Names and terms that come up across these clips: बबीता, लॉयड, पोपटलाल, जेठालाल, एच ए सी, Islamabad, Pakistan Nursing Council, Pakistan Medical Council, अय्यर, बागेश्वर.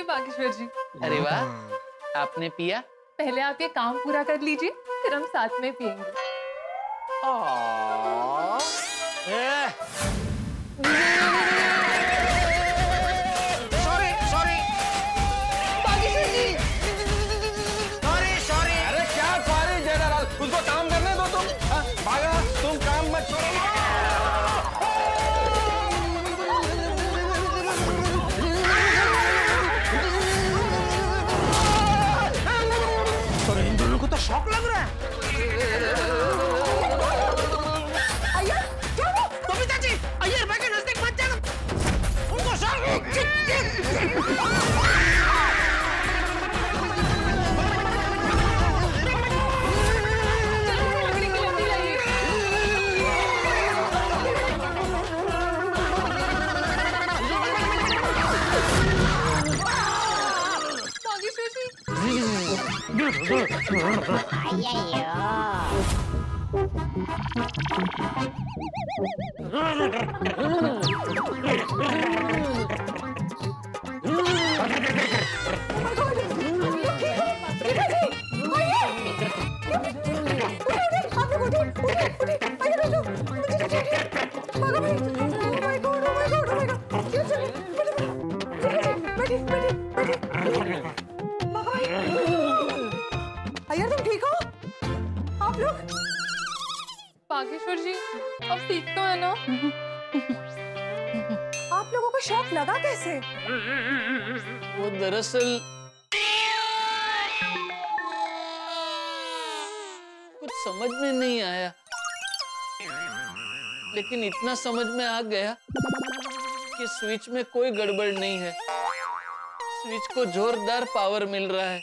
लीजिए बागेश्वर जी। अरे वाह, आपने पिया? पहले आप ये काम पूरा कर लीजिए, फिर हम साथ में पिएंगे। Sorry बागेश्वर ji, sorry. अरे क्या सॉरी जेठालाल, उसको काम करने दो तुम। भागा, तुम काम मत छोड़ो। शौक लग रहा है। अय्यर क्या हुआ? बबीता जी, अय्यर भाई के नजदीक मत जाना, उनको अय्यर तुम ठीक हो? आप लोग? बागेश्वर जी अब ठीक तो है ना? आप लोगों को शौक लगा कैसे? वो दरअसल कुछ समझ में नहीं आया, लेकिन इतना समझ में आ गया कि स्विच में कोई गड़बड़ नहीं है। स्विच को जोरदार पावर मिल रहा है।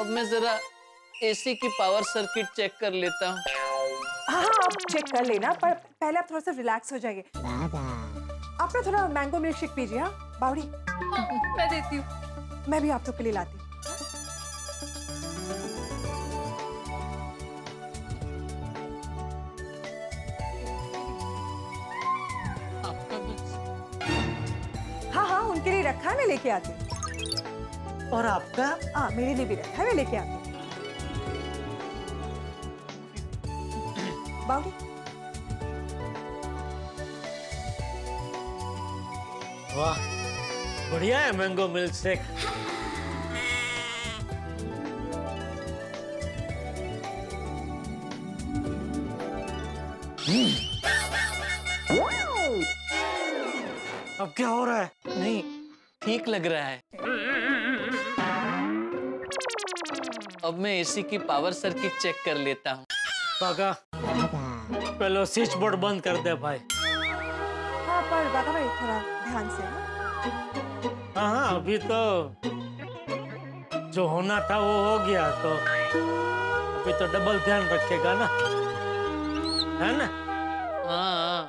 अब मैं जरा एसी की पावर सर्किट चेक कर लेता हूँ। हाँ आप चेक कर लेना, पर पहले आप थोड़ा सा रिलैक्स हो जाइए। आप ना थोड़ा मैंगो मिल्क शेक पीजिए। हाँ बावड़ी, मैं देती हूँ। मैं भी आप लोग के लिए लाती हूँ। हाँ उनके लिए रखा है, मैं लेके आती हूँ। और आपका? हाँ मेरे लिए भी रखा है, मैं लेके आती हूँ। बावड़ी वाह बढ़िया है मैंगो मिल्क शेक। अब क्या हो रहा है? नहीं ठीक लग रहा है। अब मैं एसी की पावर सर्किट चेक कर लेता हूँ। बागा, पहले स्विच बोर्ड बंद कर दे भाई। हाँ पर बागा भाई थोड़ा ध्यान से। हाँ अभी तो जो होना था वो हो गया, तो अभी तो डबल ध्यान रखेगा ना, है ना? हाँ।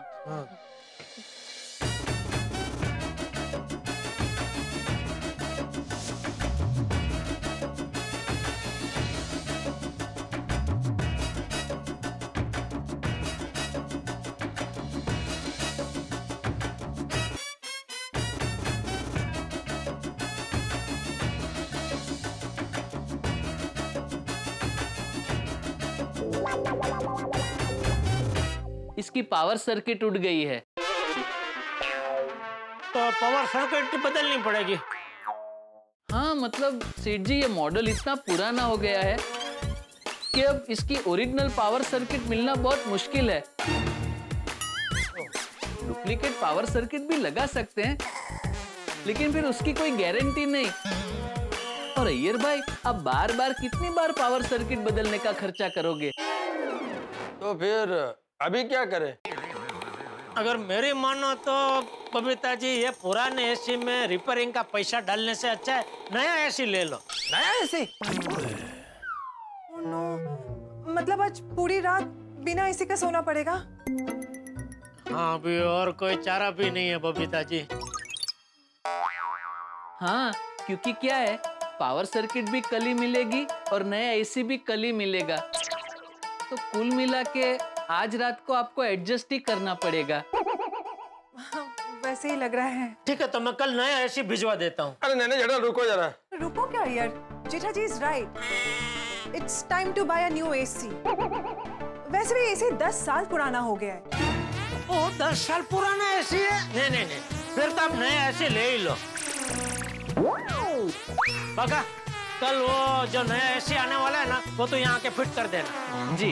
इसकी पावर सर्किट उड़ गई है, तो पावर सर्किट की बदलनी पड़ेगी। हाँ मतलब सेठ जी ये मॉडल इतना पुराना हो गया है कि अब इसकी ओरिजिनल पावर सर्किट मिलना बहुत मुश्किल है। डुप्लीकेट पावर सर्किट भी लगा सकते हैं, लेकिन फिर उसकी कोई गारंटी नहीं। और अय्यर भाई आप बार बार कितनी बार पावर सर्किट बदलने का खर्चा करोगे? तो फिर अभी क्या करें? अगर मेरी मानो तो बबीता जी ये पुराने एसी में रिपेयरिंग का पैसा डालने से अच्छा है नया एसी ले लो। नया एसी? नो मतलब आज पूरी रात बिना एसी का सोना पड़ेगा? हाँ अभी और कोई चारा भी नहीं है बबीता जी। हाँ क्योंकि क्या है, पावर सर्किट भी कल ही मिलेगी और नया एसी भी कल ही मिलेगा, तो कुल मिला के आज रात को आपको एडजस्ट ही करना पड़ेगा। ऐसे ही लग रहा है। ठीक है तो मैं कल नया ऐसी भिजवा देता हूँ। अरे नहीं जरा रुको जरा। रुको क्या यार, Jetha ji is right, it's time to buy a new AC. वैसे भी एसी 10 साल पुराना हो गया है। ओ 10 साल पुराना एसी है? नहीं नहीं नहीं, फिर तो आप नया एसी ले ही लो। पक्का कल वो जो नया एसी आने वाला है ना वो तो यहाँ के फिट कर देना। जी।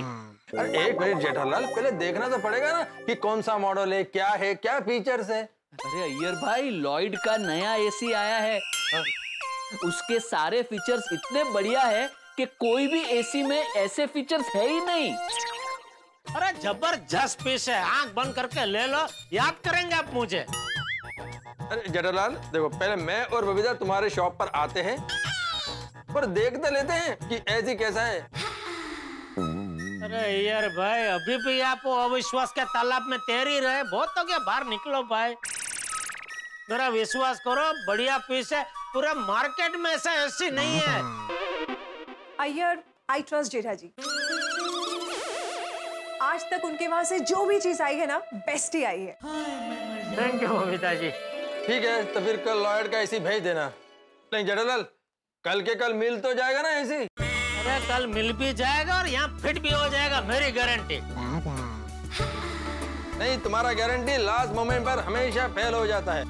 अरे एक मिनट जेठालाल, पहले देखना तो पड़ेगा ना कि कौन सा मॉडल है, क्या फीचर्स है। अरे अय्यर भाई, लॉयड का नया एसी आया है। उसके सारे फीचर्स इतने बढ़िया है कि कोई भी एसी में ऐसे फीचर्स है ही नहीं। अरे जबरदस्त पीस है, आंख बंद करके ले लो, याद करेंगे आप मुझे। अरे जेठालाल देखो, पहले मैं और बबीता तुम्हारे शॉप पर आते हैं और देखते लेते हैं कि एसी कैसा है। अरे यार भाई, अभी भी आप अविश्वास के तालाब में तैर ही रहे। बहुत हो गया, बाहर निकलो भाई। मेरा विश्वास करो, बढ़िया पीस है, पूरा मार्केट में ऐसा ऐसी नहीं है। अय्यर, I trust जेठा जी। आज तक उनके वहाँ से जो भी चीज आई है ना, बेस्ट ही आई है। Thank you बबीता ji. ठीक है तो फिर कल लॉयड का एसी भेज देना। नहीं जेठालाल, कल के कल मिल तो जाएगा ना एसी? कल मिल भी जाएगा और यहाँ फिट भी हो जाएगा, मेरी गारंटी। नहीं, तुम्हारा गारंटी लास्ट मोमेंट पर हमेशा फेल हो जाता है।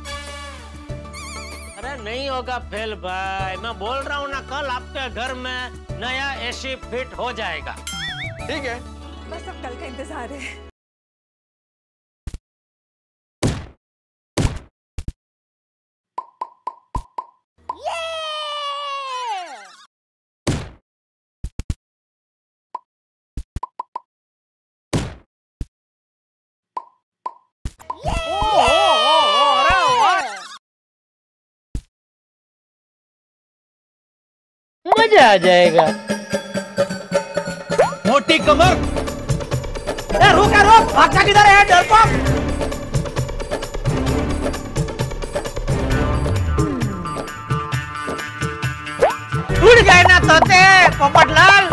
अरे नहीं होगा फेल भाई, मैं बोल रहा हूँ ना, कल आपके घर में नया एसी फिट हो जाएगा। ठीक है, बस अब कल का इंतजार है। मजा आ जाएगा। मोटी कमर, रुका रुक, भागता किधर है डरपोक? उड़ गए ना तोते पोपटलाल।